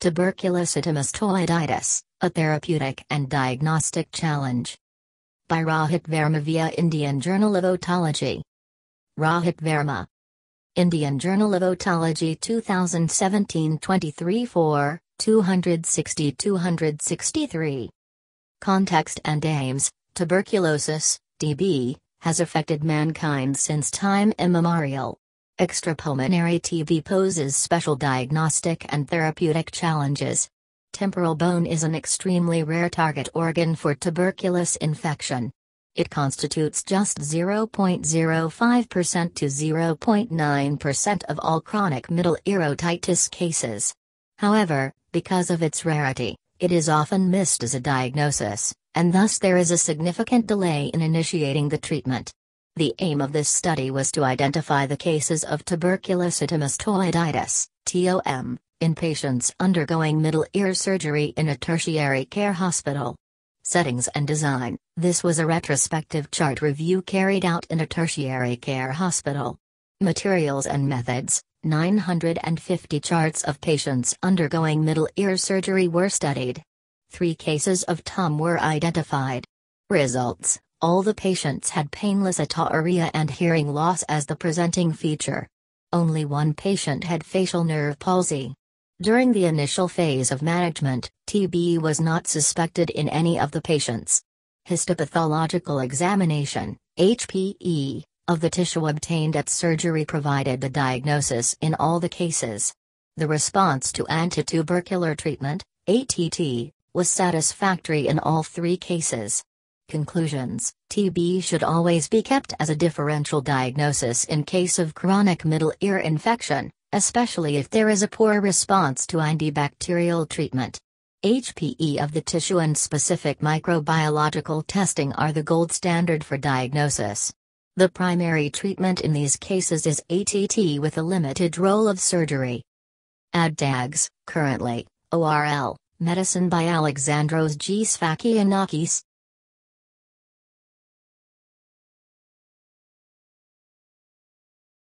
Tuberculous otomastoiditis, a therapeutic and diagnostic challenge. By Rohit Verma via Indian Journal of Otology. Rohit Verma. Indian Journal of Otology 2017 23-4, 260-263. Context and aims: tuberculosis, TB, has affected mankind since time immemorial. Extrapulmonary TB poses special diagnostic and therapeutic challenges. Temporal bone is an extremely rare target organ for tuberculous infection. It constitutes just 0.05% to 0.9% of all chronic middle ear otitis cases. However, because of its rarity, it is often missed as a diagnosis, and thus there is a significant delay in initiating the treatment. The aim of this study was to identify the cases of tuberculous otomastoiditis, TOM, in patients undergoing middle ear surgery in a tertiary care hospital. Settings and design: this was a retrospective chart review carried out in a tertiary care hospital. Materials and methods: 950 charts of patients undergoing middle ear surgery were studied. 3 cases of TOM were identified. Results: all the patients had painless otorrhea and hearing loss as the presenting feature. Only 1 patient had facial nerve palsy. During the initial phase of management, TB was not suspected in any of the patients. Histopathological examination, HPE, of the tissue obtained at surgery provided the diagnosis in all the cases. The response to antitubercular treatment, ATT, was satisfactory in all 3 cases. Conclusions: TB should always be kept as a differential diagnosis in case of chronic middle ear infection, especially if there is a poor response to antibacterial treatment. HPE of the tissue and specific microbiological testing are the gold standard for diagnosis. The primary treatment in these cases is ATT with a limited role of surgery. Add tags: currently, ORL, medicine by Alexandros G. Sfakianakis,